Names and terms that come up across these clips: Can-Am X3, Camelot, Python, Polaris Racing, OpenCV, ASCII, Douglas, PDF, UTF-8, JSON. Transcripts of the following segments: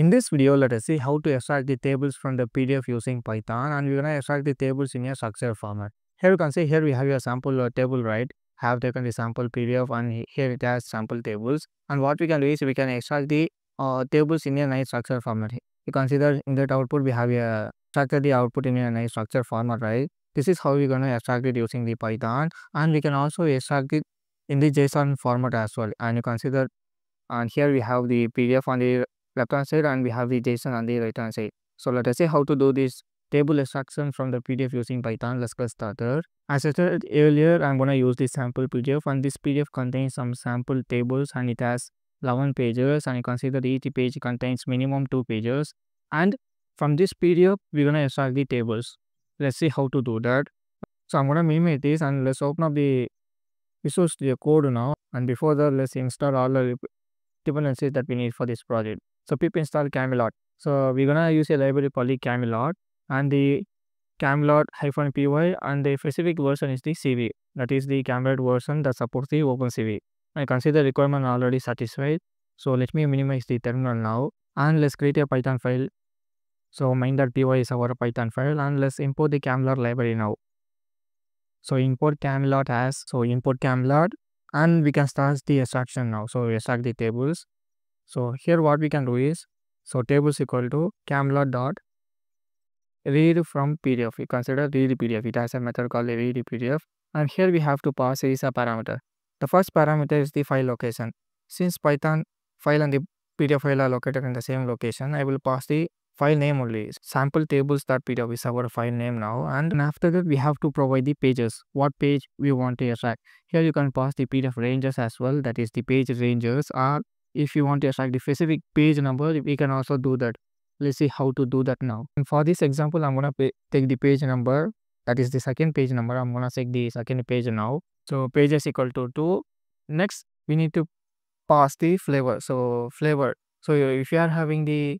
In this video, let us see how to extract the tables from the PDF using Python, and we're going to extract the tables in a structured format. Here you can see here we have a sample table, right? Have taken the sample PDF and here it has sample tables. And what we can do is we can extract the tables in a nice structured format. You can see that in that output we have extracted the output in a nice structured format, right? This is how we're going to extract it using the Python, and we can also extract it in the JSON format as well. And you can see that, and here we have the PDF on the left hand side and we have the JSON on the right hand side. So let us see how to do this table extraction from the PDF using Python. Let's get started. As I said earlier, I'm going to use this sample PDF, and this PDF contains some sample tables and it has 11 pages, and you can see that each page contains minimum 2 pages, and from this PDF we're going to extract the tables. Let's see how to do that. So I'm going to minimize this and let's open up the Visual Studio Code now, and before that let's install all the dependencies that we need for this project. So pip install Camelot. So we're gonna use a library called Camelot, and the Camelot-py, and the specific version is the CV. That is the Camelot version that supports the OpenCV. I can see the requirement already satisfied. So let me minimize the terminal now and let's create a Python file. So main.py is our Python file, and let's import the Camelot library now. So import Camelot as, so import Camelot, and we can start the extraction now. So we extract the tables. So here what we can do is, so tables equal to Camelot dot read from PDF. You consider read PDF. It has a method called read PDF, and here we have to pass is a parameter. The first parameter is the file location. Since Python file and the PDF file are located in the same location, I will pass the file name only. Sample tables.pdf is our file name now, and after that we have to provide the pages, what page we want to extract. Here you can pass the PDF ranges as well, that is the page ranges, or if you want to extract the specific page number, we can also do that. Let's see how to do that now. And for this example, I'm going to take the page number, that is the second page number. I'm going to take the second page now. So pages equal to 2. Next, we need to pass the flavor. So flavor. So if you are having the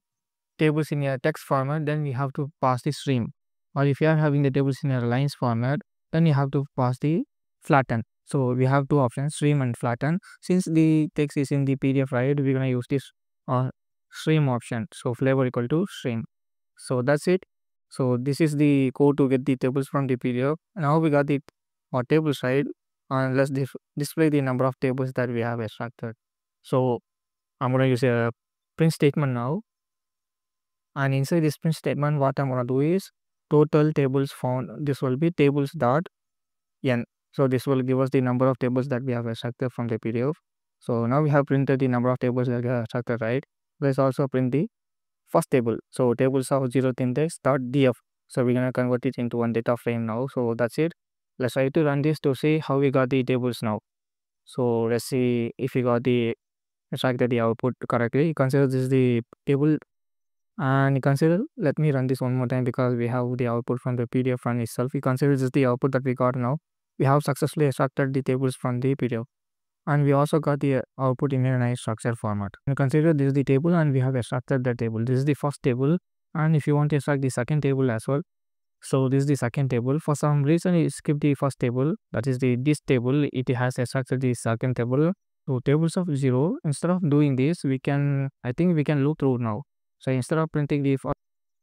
tables in your text format, then you have to pass the stream. Or if you are having the tables in your lines format, then you have to pass the flatten. So we have 2 options, stream and flatten. Since the text is in the PDF, right, we're going to use this stream option. So flavor equal to stream. So that's it. So this is the code to get the tables from the PDF. Now we got the table side, and let's display the number of tables that we have extracted. So I'm going to use a print statement now. And inside this print statement, what I'm going to do is total tables found. This will be tables.n. So this will give us the number of tables that we have extracted from the PDF. So now we have printed the number of tables that we have extracted, right? Let's also print the first table. So tables of 0th index .df. So we're going to convert it into one data frame now. So that's it. Let's try to run this to see how we got the tables now. So let's see if we got the extracted the output correctly. You consider this is the table, and you consider, let me run this one more time because we have the output from the PDF run itself. You consider this is the output that we got now. We have successfully extracted the tables from the PDF, and we also got the output in a nice structured format. You consider this is the table, and we have extracted the table. This is the first table, and if you want to extract the second table as well, so this is the second table. For some reason it skipped the first table, that is this table. It has extracted the second table. So tables of 0, instead of doing this, we can, I think we can look through now. So instead of printing the first,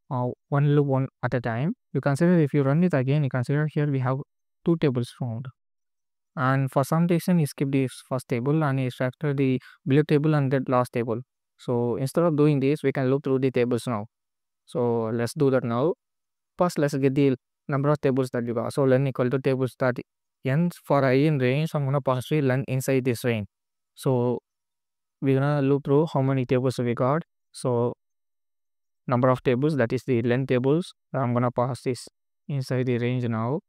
one loop one at a time, you consider if you run it again, you consider here we have 2 tables found, and for some reason he skipped the first table and he extracted the blue table and that last table. So instead of doing this, we can look through the tables now. So let's do that now. First, let's get the number of tables that you got. So len equal to tables.n. For I in range, I'm gonna pass the len inside this range. So we're gonna look through how many tables we got. So number of tables, that is the len tables. I'm gonna pass this inside the range now.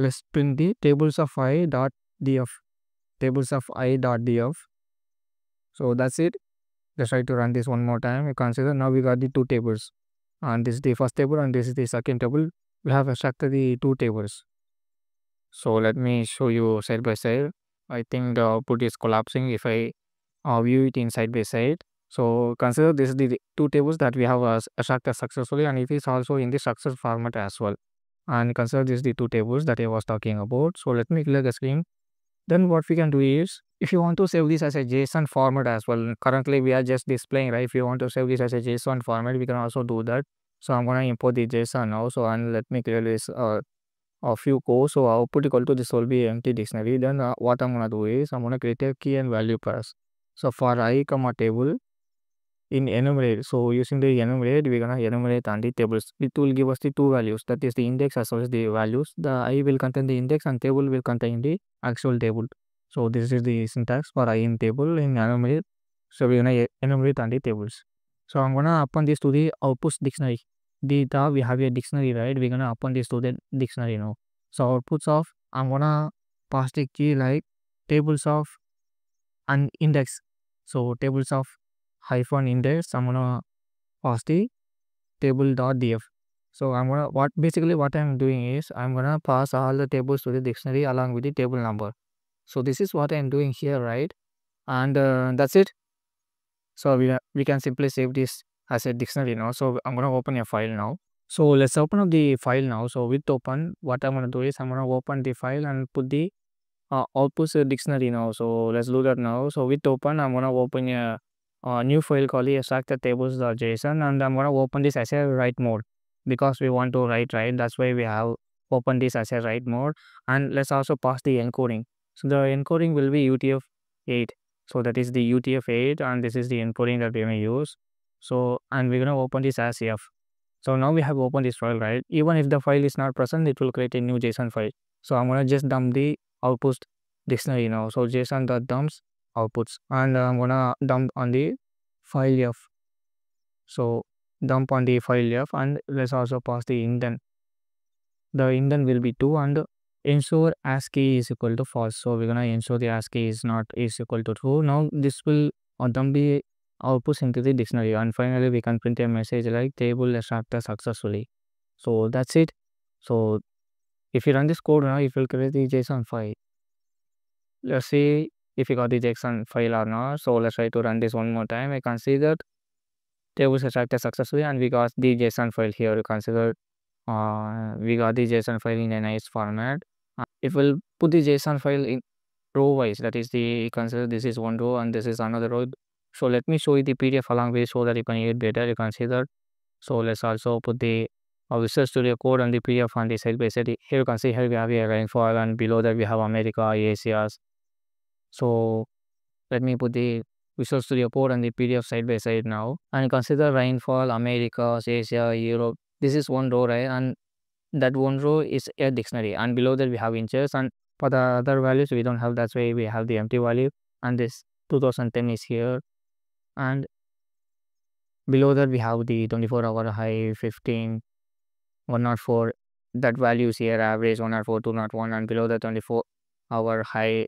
Let's print the tables of I dot df. Tables of I dot df. So that's it. Let's try to run this one more time. You consider now we got the 2 tables, and this is the first table and this is the second table. We have extracted the 2 tables. So let me show you side by side. I think the output is collapsing if I view it in side by side. So consider this is the 2 tables that we have extracted successfully, and it is also in the structured format as well. And consider this is the 2 tables that I was talking about. So let me clear the screen. Then what we can do is If you want to save this as a JSON format as well, currently we are just displaying, right? If you want to save this as a JSON format, we can also do that. So I'm going to import the JSON now. So and let me clear this a few cores. So output equal to this will be empty dictionary. Then what I'm going to do is I'm going to create a key and value pairs. So for I comma table in enumerate. So using the enumerate, we're going to enumerate on the tables. It will give us the two values, that is the index as well as the values. The I will contain the index and table will contain the actual table. So this is the syntax for I in table in enumerate. So we're going to enumerate on the tables. So I'm going to append this to the output dictionary. Data, we have a dictionary, right? We're going to append this to the dictionary now. So outputs of, I'm going to pass the key like tables of an index. So tables of hyphen index, I'm going to pass the table.df. So I'm going to, basically what I'm doing is, I'm going to pass all the tables to the dictionary along with the table number. So this is what I'm doing here, right? And that's it. So we can simply save this as a dictionary now. So I'm going to open a file now. So let's open up the file now. So with open, what I'm going to do is I'm going to open the file and put the output dictionary now. So let's do that now. So with open, I'm going to open a new file called extractTables.json, and I'm going to open this as a write mode because we want to write, right? That's why we have opened this as a write mode. And let's also pass the encoding. So the encoding will be UTF-8. So that is the UTF-8, and this is the encoding that we may use. So, and we're going to open this as F. So now we have opened this file, right? Even if the file is not present, it will create a new JSON file. So I'm going to just dump the output dictionary now. So JSON.dumps outputs, and I'm going to dump on the file F. So dump on the file F, and let's also pass the indent. The indent will be 2, and ensure ASCII is equal to false. So we're gonna ensure the ASCII is equal to true. Now this will dump the outputs into the dictionary, and finally we can print a message like table extracted successfully. So that's it. So if you run this code now, it will create the JSON file. Let's see if you got the JSON file or not. So let's try to run this one more time. I can see that table extracted successfully, and we got the JSON file here. You can see that we got the JSON file in a nice format. It will put the JSON file in row wise. That is the, consider this is one row and this is another row. So let me show you the PDF along with so that you can hear it better. You can see that. So let's also put the Visual Studio Code and the PDF on the side by side. Here you can see here we have a rainfall, and below that we have America, Asia's. So let me put the Visual Studio Code and the PDF side by side now. And consider rainfall, America, Asia, Europe. This is one row, right? And that one row is a dictionary, and below that we have inches, and for the other values we don't have. That's why we have the empty value, and this 2010 is here, and below that we have the 24-hour high, 15, 104. That value is here, average 104, 201, and below the 24-hour high.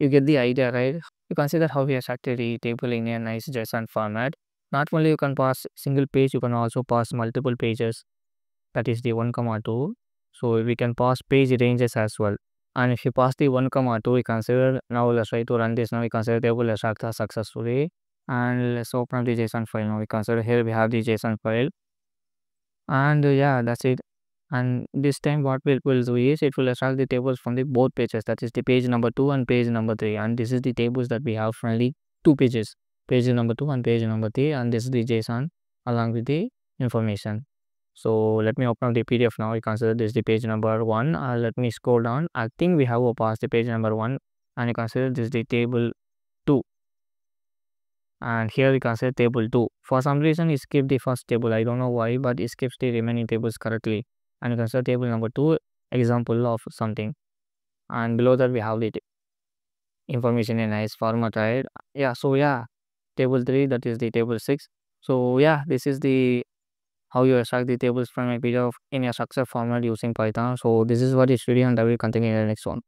You get the idea, right? You consider how we extracted the table in a nice JSON format. Not only you can pass single page, you can also pass multiple pages. That is the 1, 2. So we can pass page ranges as well. And if you pass the 1, 2, we consider now. Let's try to run this now. We consider table extracted successfully, and let's open up the JSON file now. We consider here we have the JSON file, and yeah, that's it. And this time what it will do is it will extract the tables from the both pages. That is the page number 2 and page number 3, and this is the tables that we have from the two pages. Page number 2 and page number 3, and this is the JSON along with the information. So let me open up the PDF now. You consider this the page number 1. Let me scroll down. I think we have passed the page number 1, and you consider this the table 2. And here you consider table 2. For some reason, it skipped the first table. I don't know why, but it skips the remaining tables correctly. And you consider table number 2 example of something. And below that we have the information in nice format, right? Yeah. So yeah. Table 3, that is the table 6. So yeah, this is the how you extract the tables from a PDF in a structured format using Python. So this is what is really, and I will continue in the next one.